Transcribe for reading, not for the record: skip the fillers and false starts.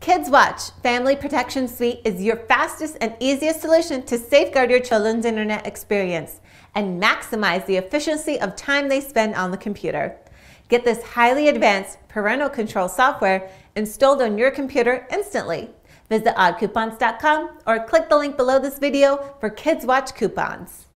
KidsWatch Family Protection Suite is your fastest and easiest solution to safeguard your children's internet experience and maximize the efficiency of time they spend on the computer. Get this highly advanced parental control software installed on your computer instantly. Visit oddcoupons.com or click the link below this video for KidsWatch coupons.